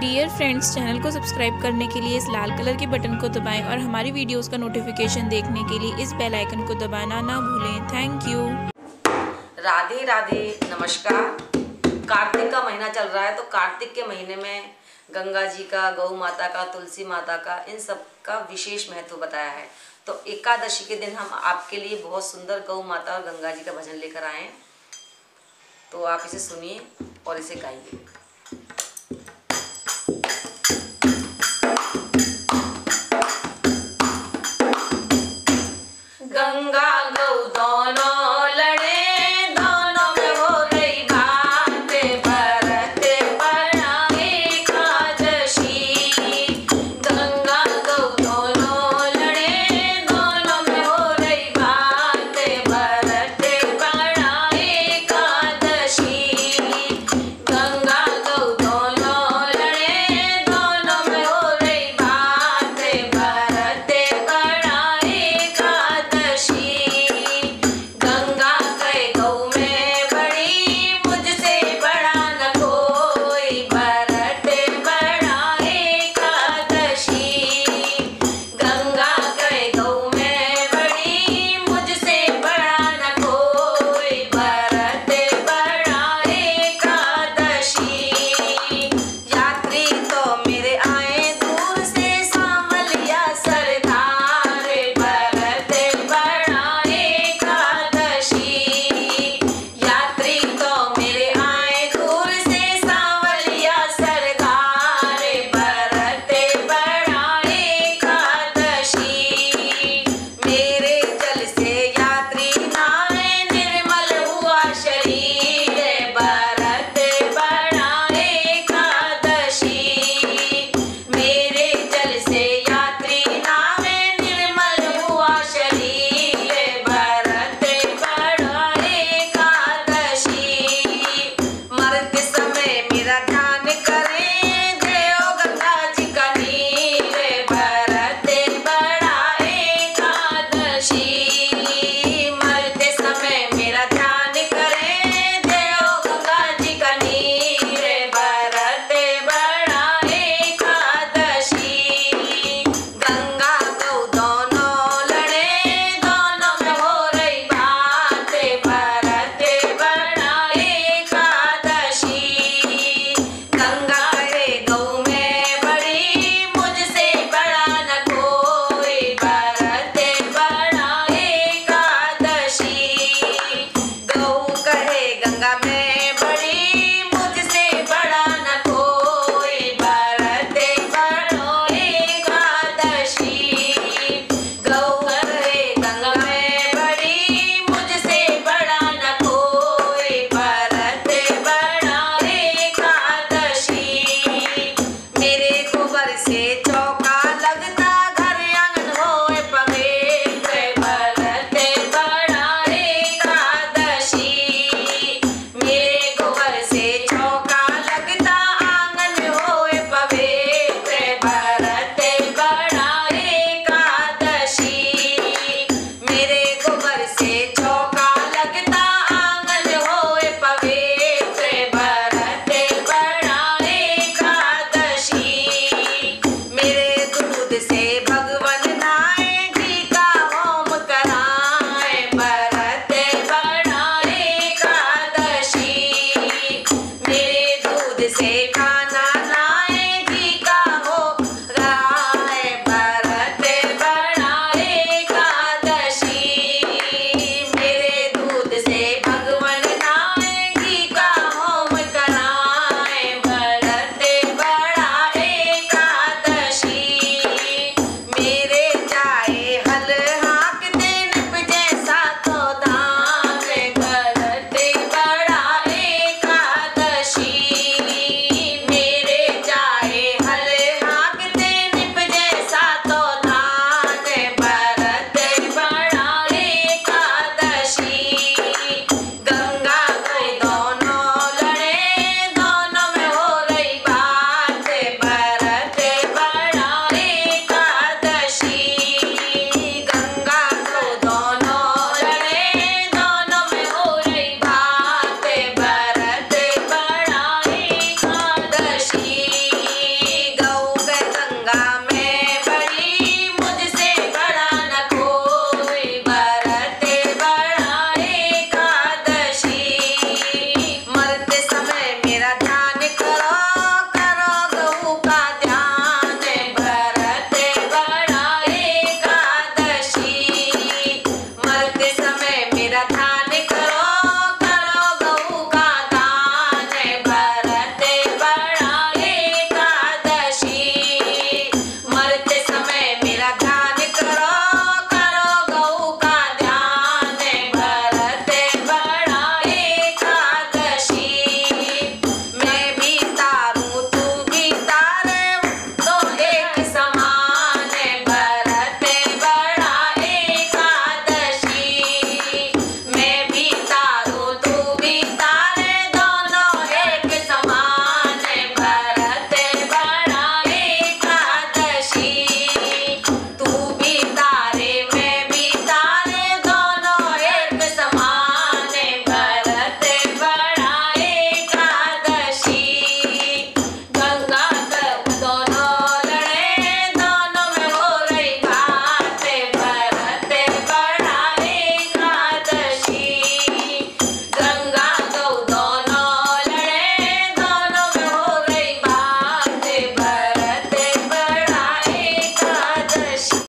Dear friends, channel को subscribe करने के लिए इस लाल कलर के बटन को दबाएं और हमारी वीडियोस का नोटिफिकेशन देखने के लिए इस बेल आइकन को दबाना ना भूलें। Thank you. राधे राधे, नमस्कार। कार्तिक का महीना चल रहा है, तो कार्तिक के महीने में गंगा जी का, गौ माता का, तुलसी माता का, इन सब का विशेष महत्व बताया है। तो एकादशी के दिन हम आपके लिए बहुत सुंदर गौ माता और गंगा जी का भजन लेकर आए हैं, तो आप इसे सुनिए और इसे गाइए।